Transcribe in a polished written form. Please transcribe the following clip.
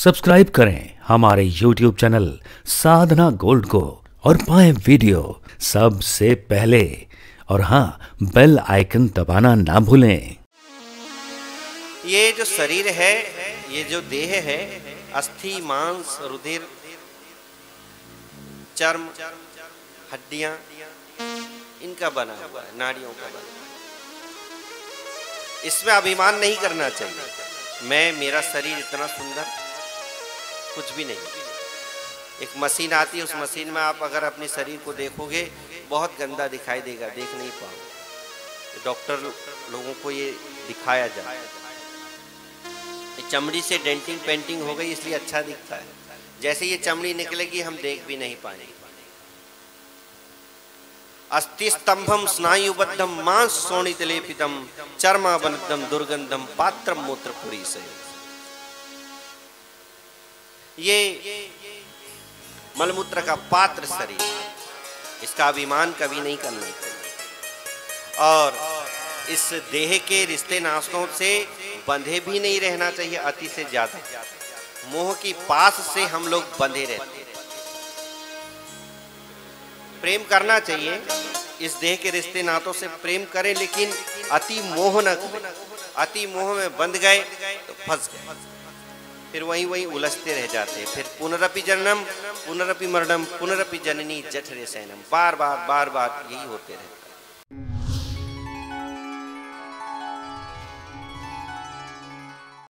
Subscribe करें हमारे YouTube channel साधना gold को और पाएं वीडियो सबसे पहले। और हाँ, बेल आइकन दबाना ना भूलें। ये जो शरीर है, ये जो देह है, अस्थि, मांस, रुधिर, चर्म, हड्डियां, इनका बना हुआ है, नाड़ियों का बना हुआ है। इसमें अभिमान नहीं करना चाहिए। मैं, मेरा शरीर इतना सुंदर, कुछ भी नहीं। एक मशीन आती है, उस मशीन में आप अगर अपने शरीर को देखोगे बहुत गंदा दिखाई देगा, देख नहीं पाओगे। डॉक्टर लोगों को ये दिखाया जाए, चमड़ी से डेंटिंग पेंटिंग हो गई इसलिए अच्छा दिखता है। जैसे ये चमड़ी निकलेगी हम देख भी नहीं पाएंगे। अस्थिस्तंभम स्नायुबद्धम मांस सोणितलेपितम चर्मावनतम दुर्गंधम पात्रम मूत्रपुरी से। ये मलमूत्र का पात्र शरीर, इसका अभिमान कभी नहीं करना चाहिए। और इस देह के रिश्ते नातों से बंधे भी नहीं रहना चाहिए। अति से ज्यादा मोह की पास से हम लोग बंधे रहते हैं। प्रेम करना चाहिए, इस देह के रिश्ते नातों से प्रेम करें, लेकिन अति मोह न करें। अति मोह में बंध गए तो फंस गए, फिर वहीं उलझते रह जाते हैं। फिर पुनरपि जन्म पुनरपि मरणम पुनरपि जननी जठरे सैनम, बार बार यही होते रहते हैं।